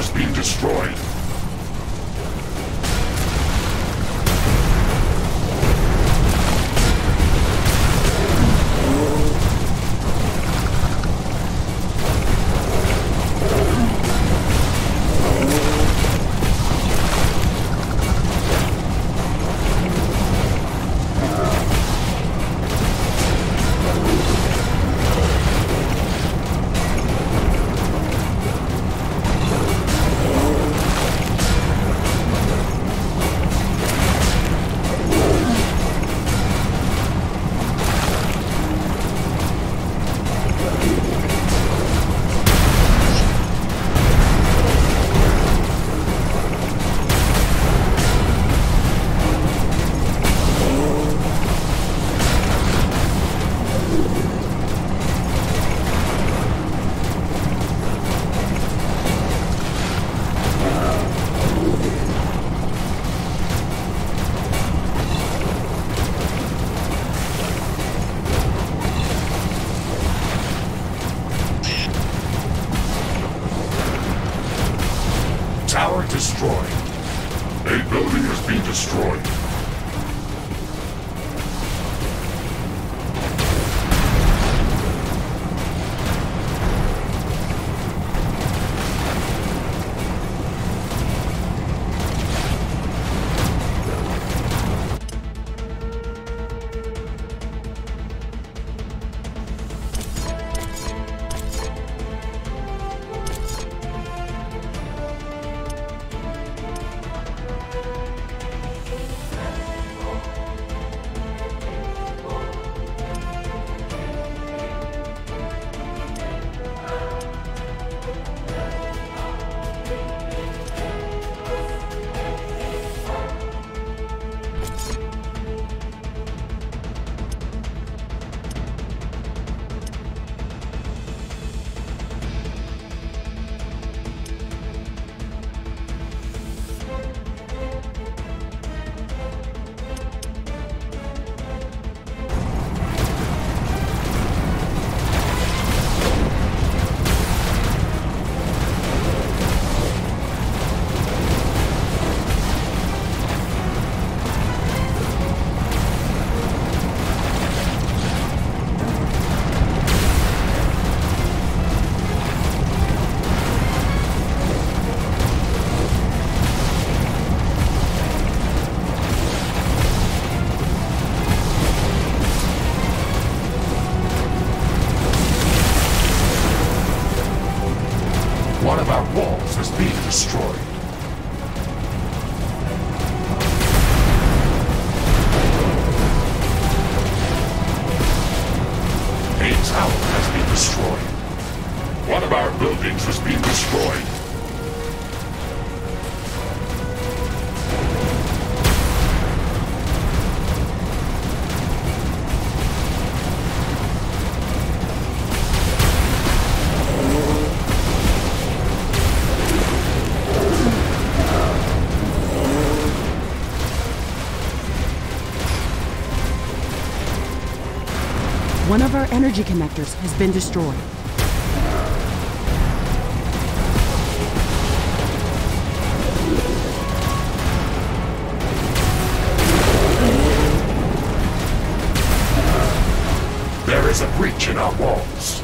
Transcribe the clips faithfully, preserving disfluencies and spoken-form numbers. has been destroyed. Tower destroyed. A building has been destroyed. One of our walls has been destroyed. A tower has been destroyed. One of our buildings has been destroyed. One of our energy connectors has been destroyed. There is a breach in our walls.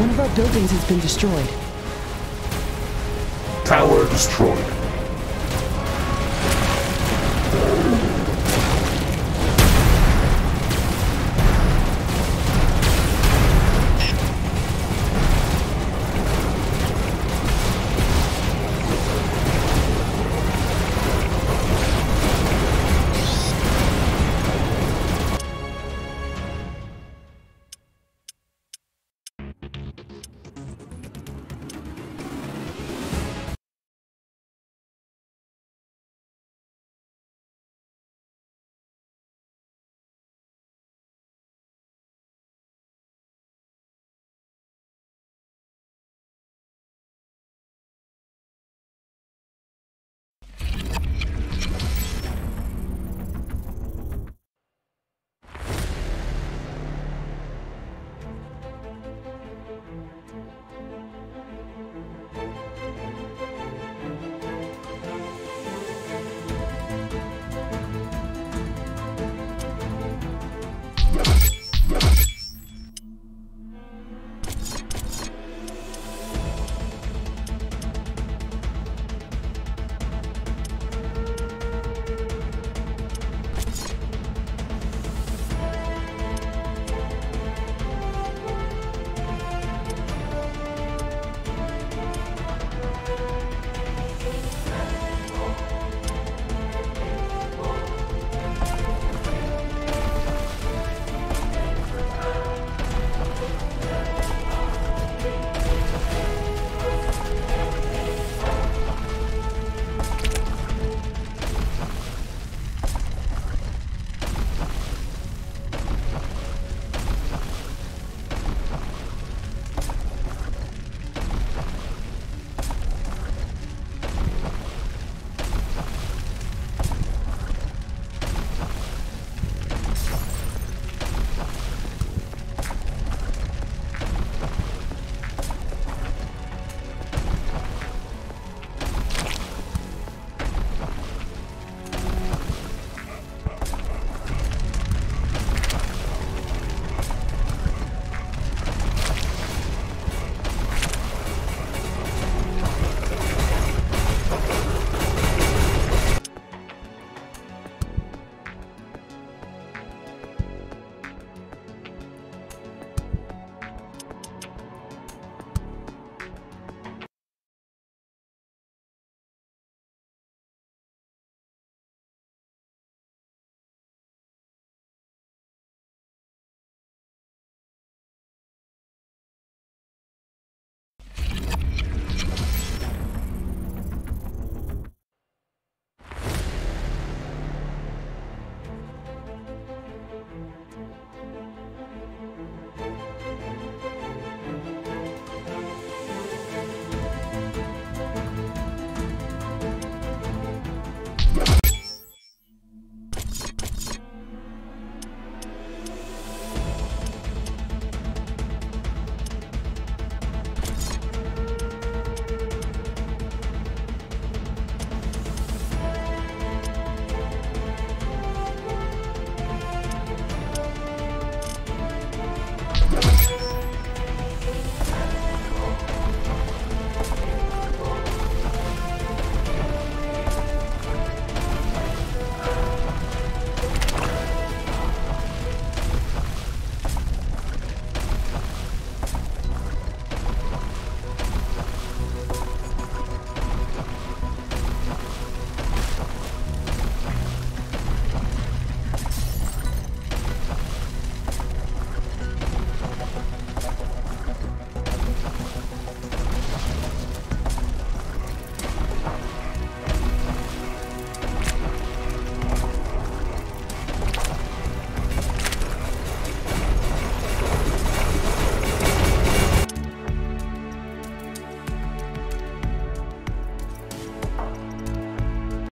One of our buildings has been destroyed. Tower destroyed.